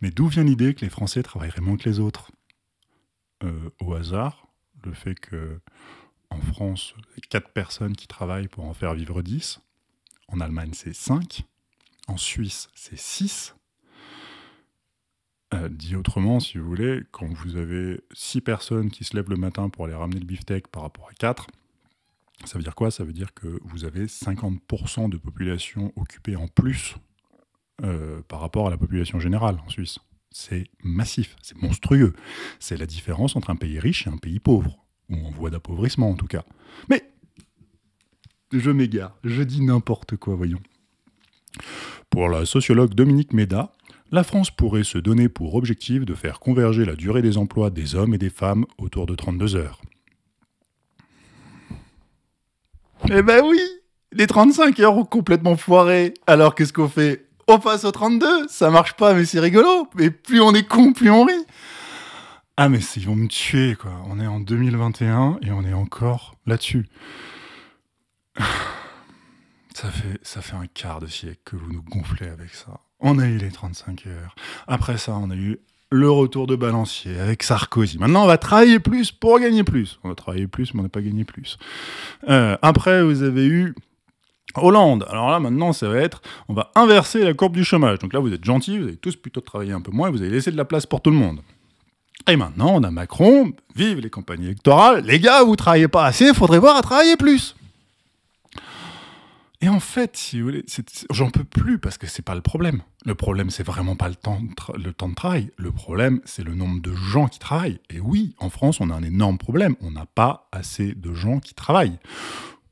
Mais d'où vient l'idée que les Français travailleraient moins que les autres? Au hasard, le fait que en France, 4 personnes qui travaillent pour en faire vivre 10, en Allemagne c'est 5, en Suisse c'est 6. Dit autrement, si vous voulez, quand vous avez 6 personnes qui se lèvent le matin pour aller ramener le beefsteak par rapport à 4, ça veut dire quoi? Ça veut dire que vous avez 50% de population occupée en plus par rapport à la population générale en Suisse. C'est massif, c'est monstrueux. C'est la différence entre un pays riche et un pays pauvre, ou en voie d'appauvrissement en tout cas. Mais je m'égare, je dis n'importe quoi, voyons. Pour la sociologue Dominique Méda, la France pourrait se donner pour objectif de faire converger la durée des emplois des hommes et des femmes autour de 32 heures. Eh ben oui, les 35 heures ont complètement foiré. Alors qu'est-ce qu'on fait? On passe aux 32, ça marche pas, mais c'est rigolo. Mais plus on est con, plus on rit. Ah mais ils vont me tuer, quoi. On est en 2021 et on est encore là-dessus. Ça fait un quart de siècle que vous nous gonflez avec ça. On a eu les 35 heures. Après ça, on a eu le retour de balancier avec Sarkozy. Maintenant, on va travailler plus pour gagner plus. On a travaillé plus, mais on n'a pas gagné plus. Après, vous avez eu Hollande. Alors là, maintenant, ça va être... On va inverser la courbe du chômage. Donc là, vous êtes gentils, vous allez tous plutôt travailler un peu moins, vous allez laisser de la place pour tout le monde. Et maintenant, on a Macron. Vive les campagnes électorales. Les gars, vous ne travaillez pas assez, il faudrait voir à travailler plus. Et en fait, si vous voulez, j'en peux plus parce que c'est pas le problème. Le problème, c'est vraiment pas le temps de travail. Le problème, c'est le nombre de gens qui travaillent. Et oui, en France, on a un énorme problème. On n'a pas assez de gens qui travaillent.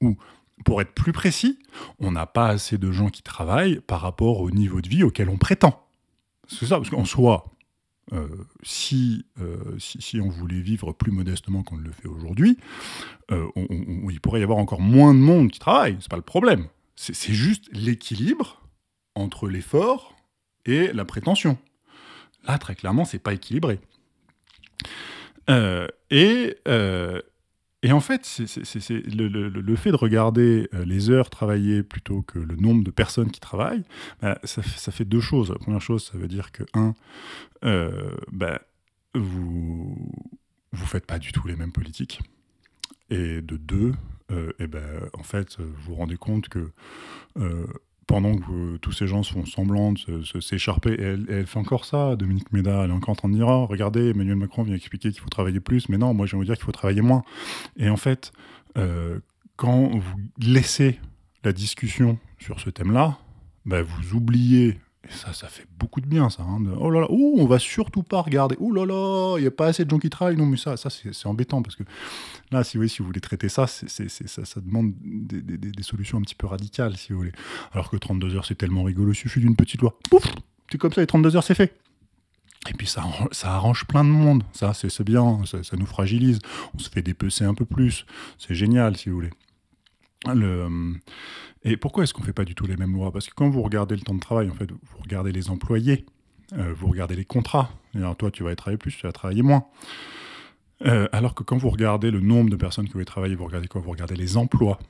Ou, pour être plus précis, on n'a pas assez de gens qui travaillent par rapport au niveau de vie auquel on prétend. C'est ça, parce qu'en soi, si on voulait vivre plus modestement qu'on ne le fait aujourd'hui, il pourrait y avoir encore moins de monde qui travaille, c'est pas le problème. C'est juste l'équilibre entre l'effort et la prétention. Là, très clairement, c'est pas équilibré. Et en fait, le fait de regarder les heures travaillées plutôt que le nombre de personnes qui travaillent, bah, ça fait deux choses. La première chose, ça veut dire que, vous faites pas du tout les mêmes politiques. Et de deux, en fait, vous vous rendez compte que pendant que tous ces gens se font semblant de s'écharper, elle fait encore ça, Dominique Méda, elle est encore en train de dire « Oh, regardez, Emmanuel Macron vient expliquer qu'il faut travailler plus, mais non, moi, je vais vous dire qu'il faut travailler moins. » Et en fait, quand vous laissez la discussion sur ce thème-là, bah, vous oubliez, et ça fait beaucoup de bien, ça, hein, « Oh là là, oh, on va surtout pas regarder, oh là là, il n'y a pas assez de gens qui travaillent, non, mais ça c'est embêtant, parce que là, si vous voulez traiter ça, ça demande des solutions un petit peu radicales, si vous voulez. Alors que 32 heures, c'est tellement rigolo, il suffit d'une petite loi. Pouf, c'est comme ça, les 32 heures, c'est fait. Et puis ça arrange plein de monde, ça, c'est bien, ça nous fragilise, on se fait dépecer un peu plus, c'est génial, si vous voulez. Et pourquoi est-ce qu'on ne fait pas du tout les mêmes lois? Parce que quand vous regardez le temps de travail, en fait, vous regardez les employés, vous regardez les contrats. Alors toi, tu vas y travailler plus, tu vas travailler moins. Alors que quand vous regardez le nombre de personnes que vous travaillez, vous regardez quoi? Vous regardez les emplois.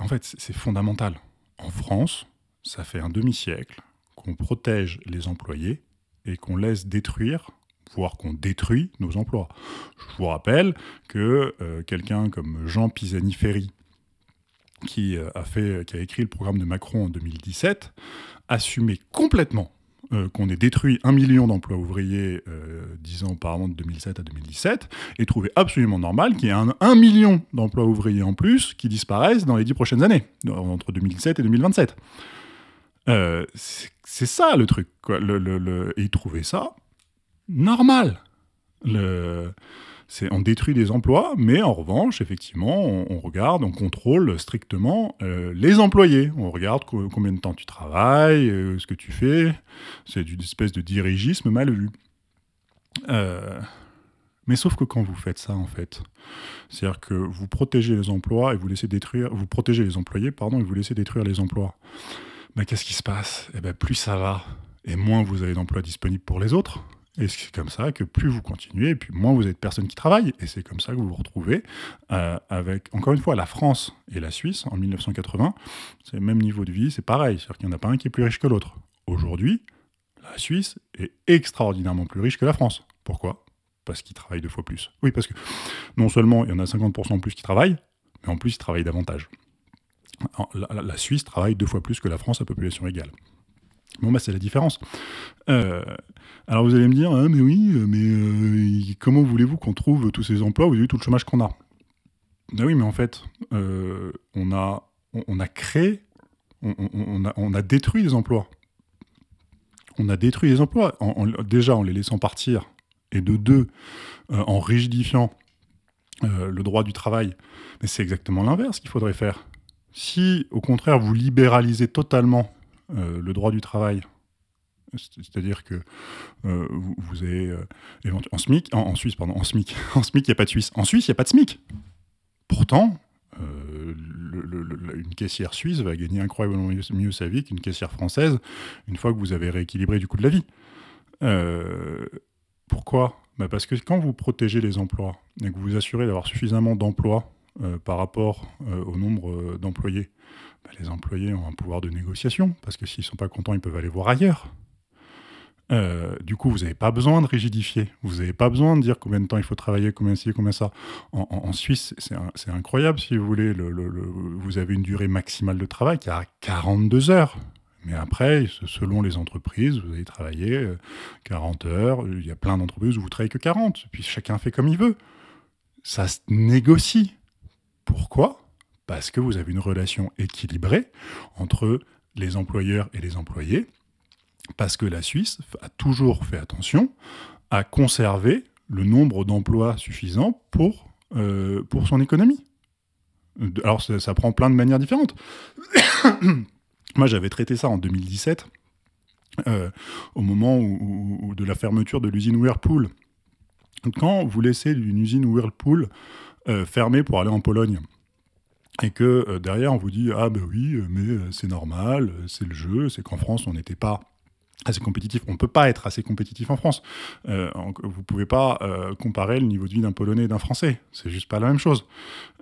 En fait, c'est fondamental. En France, ça fait un demi-siècle qu'on protège les employés et qu'on laisse détruire, voire qu'on détruit nos emplois. Je vous rappelle que quelqu'un comme Jean Pisani-Ferry, qui a écrit le programme de Macron en 2017, assumait complètement qu'on ait détruit 1 million d'emplois ouvriers 10 ans auparavant, de 2007 à 2017, et trouvait absolument normal qu'il y ait 1 million d'emplois ouvriers en plus qui disparaissent dans les 10 prochaines années, entre 2007 et 2027. C'est ça le truc, quoi. Et il trouvait ça normal. On détruit des emplois, mais en revanche, effectivement, on regarde, on contrôle strictement les employés. On regarde combien de temps tu travailles, ce que tu fais. C'est une espèce de dirigisme mal vu. Mais sauf que quand vous faites ça, en fait, c'est-à-dire que vous protégez les emplois et vous laissez détruire, vous protégez les employés, pardon, et vous laissez détruire les emplois. Ben, qu'est-ce qui se passe? Eh ben, plus ça va, et moins vous avez d'emplois disponibles pour les autres. Et c'est comme ça que plus vous continuez, et puis moins vous avez de personnes qui travaillent. Et c'est comme ça que vous vous retrouvez avec, encore une fois, la France et la Suisse en 1980. C'est le même niveau de vie, c'est pareil. C'est-à-dire qu'il n'y en a pas un qui est plus riche que l'autre. Aujourd'hui, la Suisse est extraordinairement plus riche que la France. Pourquoi? Parce qu'ils travaillent 2 fois plus. Oui, parce que non seulement il y en a 50% plus qui travaillent, mais en plus ils travaillent davantage. La Suisse travaille 2 fois plus que la France à population égale. Bon, bah, c'est la différence. Alors vous allez me dire, ah, mais oui, mais comment voulez-vous qu'on trouve tous ces emplois? Vous avez vu tout le chômage qu'on a. Ah oui, mais en fait, on a détruit des emplois. On a détruit les emplois, déjà en les laissant partir, et de deux, en rigidifiant le droit du travail. Mais c'est exactement l'inverse qu'il faudrait faire. Si, au contraire, vous libéralisez totalement le droit du travail, c'est-à-dire que vous avez en SMIC, il n'y a pas de Suisse. En Suisse, il n'y a pas de SMIC. Pourtant, une caissière suisse va gagner incroyablement mieux sa vie qu'une caissière française une fois que vous avez rééquilibré du coût de la vie. Pourquoi? Bah parce que quand vous protégez les emplois et que vous vous assurez d'avoir suffisamment d'emplois par rapport au nombre d'employés, bah les employés ont un pouvoir de négociation, parce que s'ils ne sont pas contents, ils peuvent aller voir ailleurs. Du coup, vous n'avez pas besoin de rigidifier, vous n'avez pas besoin de dire combien de temps il faut travailler, combien ci, combien ça. En Suisse, c'est incroyable, si vous voulez, vous avez une durée maximale de travail qui est à 42 heures. Mais après, selon les entreprises, vous allez travailler 40 heures, il y a plein d'entreprises où vous ne travaillez que 40, puis chacun fait comme il veut. Ça se négocie. Pourquoi? Parce que vous avez une relation équilibrée entre les employeurs et les employés, parce que la Suisse a toujours fait attention à conserver le nombre d'emplois suffisants pour son économie. Alors ça prend plein de manières différentes. Moi j'avais traité ça en 2017, au moment où de la fermeture de l'usine Whirlpool. Quand vous laissez une usine Whirlpool fermée pour aller en Pologne, et que derrière on vous dit « Ah ben oui, mais c'est normal, c'est le jeu, c'est qu'en France on n'était pas assez compétitif. » On ne peut pas être assez compétitif en France. Vous ne pouvez pas comparer le niveau de vie d'un Polonais et d'un Français. C'est juste pas la même chose.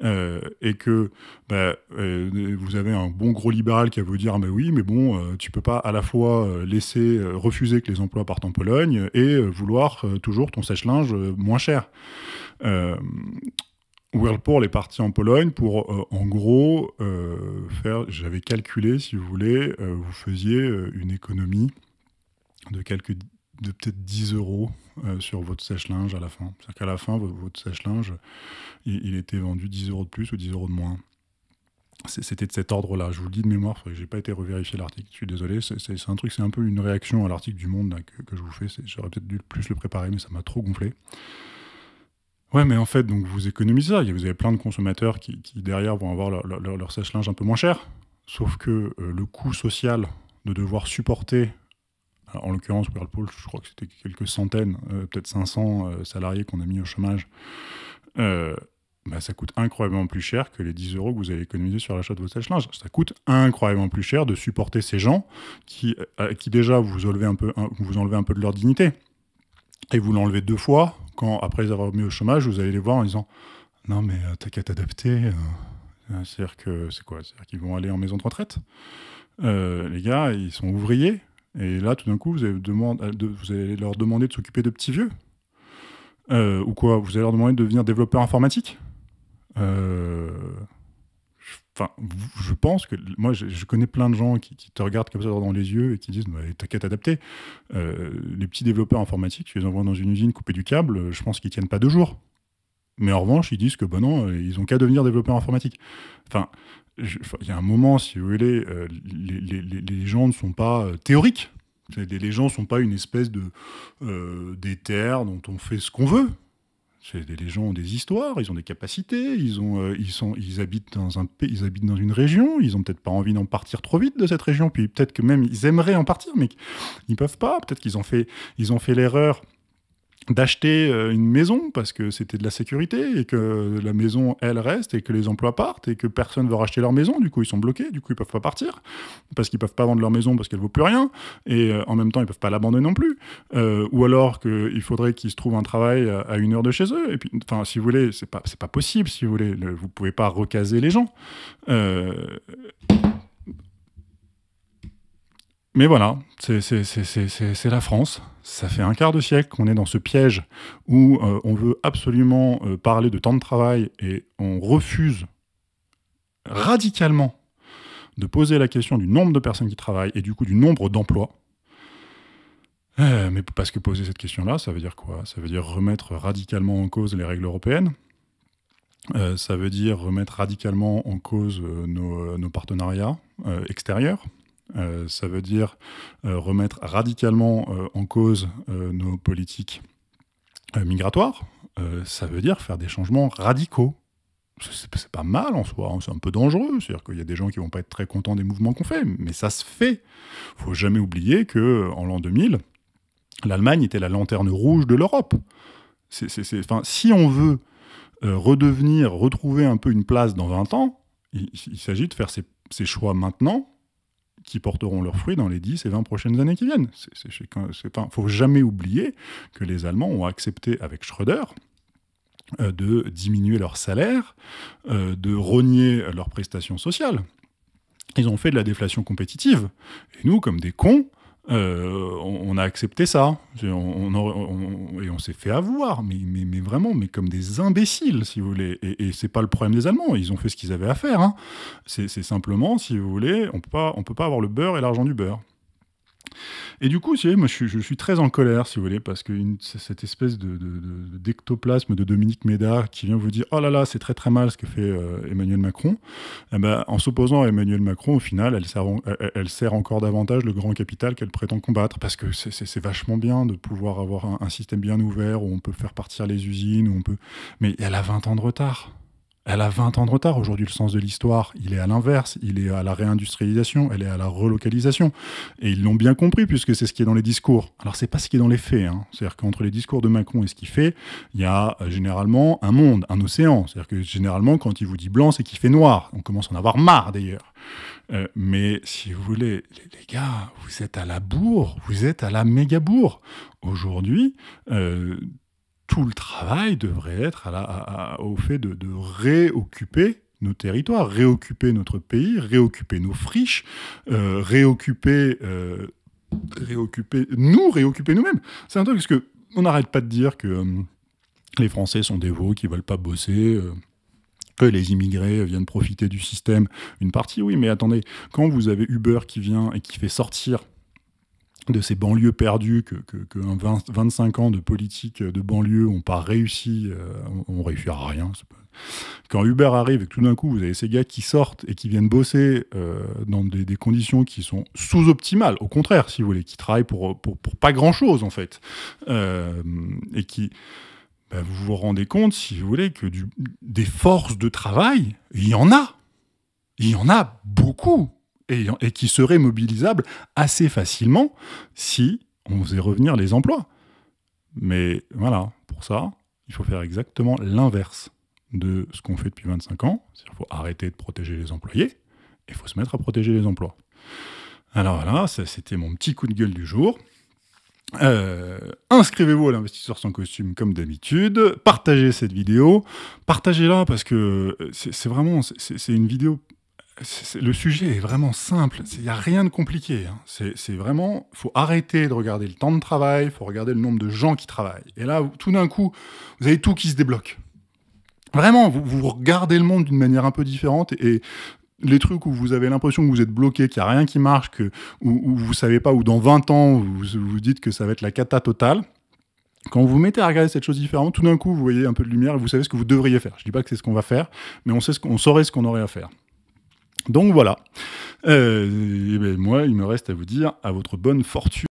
Et que bah, vous avez un bon gros libéral qui va vous dire « Ah ben oui, mais bon, tu ne peux pas à la fois laisser refuser que les emplois partent en Pologne et vouloir toujours ton sèche-linge moins cher. » Whirlpool est parti en Pologne pour, en gros, faire... J'avais calculé, si vous voulez, vous faisiez une économie de peut-être 10 euros sur votre sèche-linge à la fin. C'est-à-dire qu'à la fin, votre sèche-linge, il était vendu 10 euros de plus ou 10 euros de moins. C'était de cet ordre-là. Je vous le dis de mémoire, je n'ai pas été revérifier l'article. Je suis désolé, c'est un truc, c'est un peu une réaction à l'article du Monde là, que je vous fais. J'aurais peut-être dû plus le préparer, mais ça m'a trop gonflé. Ouais, mais en fait, donc vous économisez ça. Vous avez plein de consommateurs qui derrière, vont avoir leur sèche-linge un peu moins cher. Sauf que le coût social de devoir supporter, en l'occurrence, Whirlpool, je crois que c'était quelques centaines, peut-être 500 salariés qu'on a mis au chômage, bah, ça coûte incroyablement plus cher que les 10 euros que vous allez économiser sur l'achat de votre sèche-linge. Ça coûte incroyablement plus cher de supporter ces gens qui déjà, vous enlevez un peu de leur dignité. Et vous l'enlevez 2 fois, quand après les avoir mis au chômage, vous allez les voir en disant « Non mais t'as qu'à t'adapter, c'est-à-dire que c'est quoi? C'est-à-dire qu'ils vont aller en maison de retraite, les gars, ils sont ouvriers, et là tout d'un coup vous allez leur demander de s'occuper de petits vieux, ou quoi? Vous allez leur demander de devenir développeur informatique. Enfin, je pense que... Moi, je connais plein de gens qui te regardent comme ça dans les yeux et qui disent bah, « T'as qu'à t'adapter. Les petits développeurs informatiques, tu les envoies dans une usine couper du câble, je pense qu'ils tiennent pas 2 jours. » Mais en revanche, ils disent que bah non, ils ont qu'à devenir développeurs informatiques. Enfin, il y a un moment, si vous voulez, les gens ne sont pas théoriques. Les gens ne sont pas une espèce d'éther dont on fait ce qu'on veut. Les gens ont des histoires, ils ont des capacités, ils habitent dans une région, ils n'ont peut-être pas envie d'en partir trop vite de cette région, puis peut-être que même ils aimeraient en partir, mais ils ne peuvent pas, peut-être qu'ils ont fait l'erreur d'acheter une maison parce que c'était de la sécurité, et que la maison, elle, reste, et que les emplois partent, et que personne ne veut racheter leur maison, du coup ils sont bloqués, du coup ils ne peuvent pas partir, parce qu'ils ne peuvent pas vendre leur maison parce qu'elle ne vaut plus rien, et en même temps ils ne peuvent pas l'abandonner non plus, ou alors qu'il faudrait qu'ils se trouvent un travail à 1 heure de chez eux, et puis, enfin, si vous voulez, c'est pas possible, si vous voulez, vous ne pouvez pas recaser les gens. Mais voilà, c'est la France. Ça fait un quart de siècle qu'on est dans ce piège où on veut absolument parler de temps de travail et on refuse radicalement de poser la question du nombre de personnes qui travaillent et du coup du nombre d'emplois. Mais parce que poser cette question-là, ça veut dire quoi? Ça veut dire remettre radicalement en cause les règles européennes. Ça veut dire remettre radicalement en cause nos partenariats extérieurs. Ça veut dire remettre radicalement en cause nos politiques migratoires. Ça veut dire faire des changements radicaux. C'est pas mal en soi, hein, c'est un peu dangereux. C'est-à-dire qu'il y a des gens qui vont pas être très contents des mouvements qu'on fait, mais ça se fait. Faut jamais oublier qu'en l'an 2000, l'Allemagne était la lanterne rouge de l'Europe. Si on veut retrouver un peu une place dans 20 ans, il s'agit de faire ces choix maintenant qui porteront leurs fruits dans les 10 et 20 prochaines années qui viennent. Il ne faut jamais oublier que les Allemands ont accepté avec Schröder de diminuer leur salaire, de rogner leurs prestations sociales. Ils ont fait de la déflation compétitive. Et nous, comme des cons, on a accepté ça. Et on s'est fait avoir, mais vraiment, mais comme des imbéciles, si vous voulez. Et c'est pas le problème des Allemands, ils ont fait ce qu'ils avaient à faire. Hein. C'est simplement, si vous voulez, on peut pas avoir le beurre et l'argent du beurre. Et du coup, si vous voyez, moi, je suis très en colère, si vous voulez, parce que cette espèce d'ectoplasme de Dominique Méda qui vient vous dire « Oh là là, c'est très très mal ce que fait Emmanuel Macron eh », ben, en s'opposant à Emmanuel Macron, au final, elle sert encore davantage le grand capital qu'elle prétend combattre, parce que c'est vachement bien de pouvoir avoir un système bien ouvert où on peut faire partir les usines, où on peut... mais elle a 20 ans de retard. Elle a 20 ans de retard. Aujourd'hui, le sens de l'histoire, il est à l'inverse. Il est à la réindustrialisation, elle est à la relocalisation. Et ils l'ont bien compris, puisque c'est ce qui est dans les discours. Alors, c'est pas ce qui est dans les faits. Hein. C'est-à-dire qu'entre les discours de Macron et ce qu'il fait, il y a généralement un monde, un océan. C'est-à-dire que généralement, quand il vous dit blanc, c'est qu'il fait noir. On commence à en avoir marre, d'ailleurs. Mais si vous voulez, les gars, vous êtes à la bourre. Vous êtes à la méga bourre. Aujourd'hui... tout le travail devrait être au fait de réoccuper nos territoires, réoccuper notre pays, réoccuper nos friches, réoccuper nous-mêmes. C'est un truc parce qu'on n'arrête pas de dire que les Français sont des veaux qui ne veulent pas bosser, que les immigrés viennent profiter du système. Une partie, oui, mais attendez, quand vous avez Uber qui vient et qui fait sortir de ces banlieues perdues que 25 ans de politique de banlieue n'ont pas réussi, on réussira à rien. Quand Uber arrive et que tout d'un coup vous avez ces gars qui sortent et qui viennent bosser dans des conditions qui sont sous-optimales, au contraire si vous voulez, qui travaillent pour pas grand-chose en fait, et qui... Ben, vous vous rendez compte si vous voulez que des forces de travail, il y en a beaucoup. Et qui serait mobilisable assez facilement si on faisait revenir les emplois. Mais voilà, pour ça, il faut faire exactement l'inverse de ce qu'on fait depuis 25 ans. C'est-à-dire qu'il faut arrêter de protéger les employés et il faut se mettre à protéger les emplois. Alors voilà, c'était mon petit coup de gueule du jour. Inscrivez-vous à l'Investisseur sans costume comme d'habitude. Partagez cette vidéo. Partagez-la parce que c'est vraiment... C'est une vidéo... Le sujet est vraiment simple, il n'y a rien de compliqué. Hein. C'est vraiment, il faut arrêter de regarder le temps de travail, il faut regarder le nombre de gens qui travaillent. Et là, tout d'un coup, vous avez tout qui se débloque. Vraiment, vous regardez le monde d'une manière un peu différente et les trucs où vous avez l'impression que vous êtes bloqué, qu'il n'y a rien qui marche, où vous ne savez pas, où dans 20 ans, vous vous dites que ça va être la cata totale. Quand vous vous mettez à regarder cette chose différente, tout d'un coup, vous voyez un peu de lumière et vous savez ce que vous devriez faire. Je ne dis pas que c'est ce qu'on va faire, mais on saurait ce qu'on aurait à faire. Donc voilà, et ben moi il me reste à vous dire à votre bonne fortune.